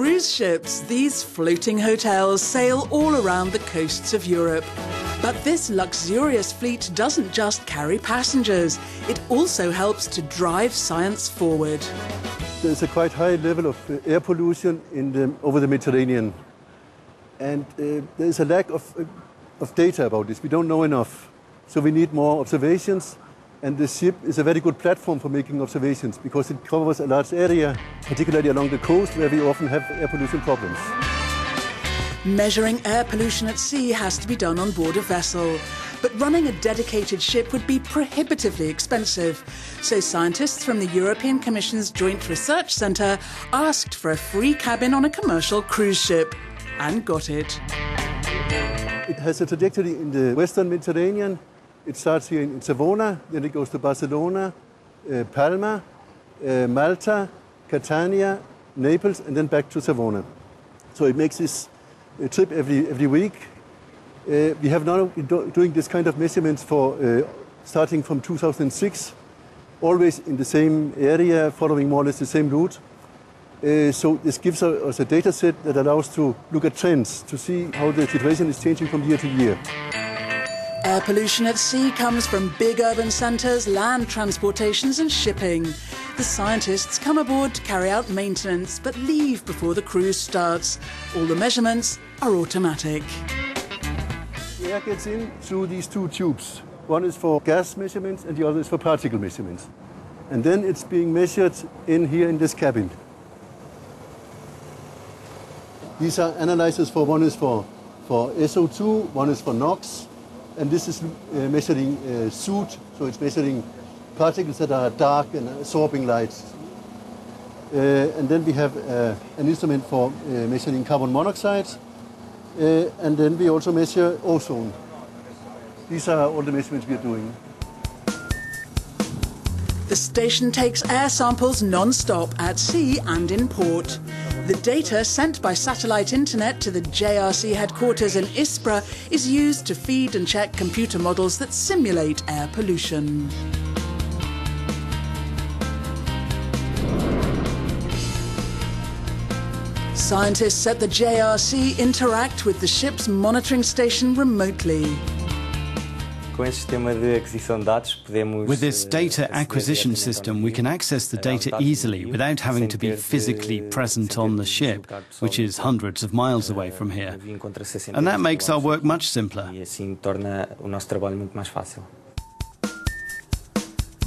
cruise ships, these floating hotels sail all around the coasts of Europe. But this luxurious fleet doesn't just carry passengers, it also helps to drive science forward. There's a quite high level of air pollution over the Mediterranean. And there's a lack of data about this. We don't know enough. So we need more observations. And the ship is a very good platform for making observations because it covers a large area, particularly along the coast where we often have air pollution problems. Measuring air pollution at sea has to be done on board a vessel, but running a dedicated ship would be prohibitively expensive. So scientists from the European Commission's Joint Research Centre asked for a free cabin on a commercial cruise ship, and got it. It has a trajectory in the Western Mediterranean. It starts here in Savona, then it goes to Barcelona, Palma, Malta, Catania, Naples, and then back to Savona. So it makes this a trip every week. We have now doing this kind of measurements for starting from 2006, always in the same area, following more or less the same route. So this gives us a data set that allows to look at trends, to see how the situation is changing from year to year. Air pollution at sea comes from big urban centres, land transportations and shipping. The scientists come aboard to carry out maintenance, but leave before the cruise starts. All the measurements are automatic. The air gets in through these two tubes. One is for gas measurements and the other is for particle measurements. And then it's being measured in here in this cabin. These are analyzers for one is for SO2, one is for NOx. And this is measuring soot, so it's measuring particles that are dark and absorbing light. And then we have an instrument for measuring carbon monoxide. And then we also measure ozone. These are all the measurements we are doing. The station takes air samples non-stop at sea and in port. The data sent by satellite internet to the JRC headquarters in Ispra is used to feed and check computer models that simulate air pollution. Scientists at the JRC interact with the ship's monitoring station remotely. With this data acquisition system, we can access the data easily without having to be physically present on the ship, which is hundreds of miles away from here. And that makes our work much simpler.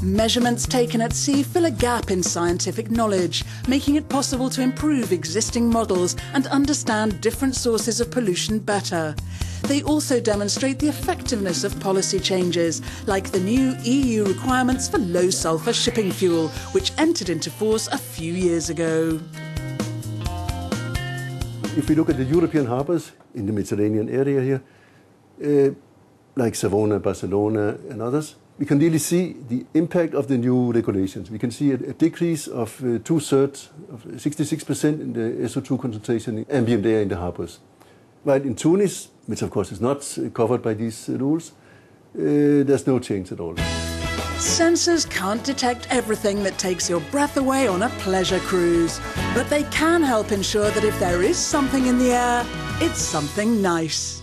Measurements taken at sea fill a gap in scientific knowledge, making it possible to improve existing models and understand different sources of pollution better. They also demonstrate the effectiveness of policy changes, like the new EU requirements for low-sulphur shipping fuel, which entered into force a few years ago. If we look at the European harbours in the Mediterranean area here, like Savona, Barcelona and others, we can really see the impact of the new regulations. We can see a decrease of 66% in the SO2 concentration in ambient air in the harbours. While in Tunis, which of course is not covered by these rules, there's no change at all. Sensors can't detect everything that takes your breath away on a pleasure cruise, but they can help ensure that if there is something in the air, it's something nice.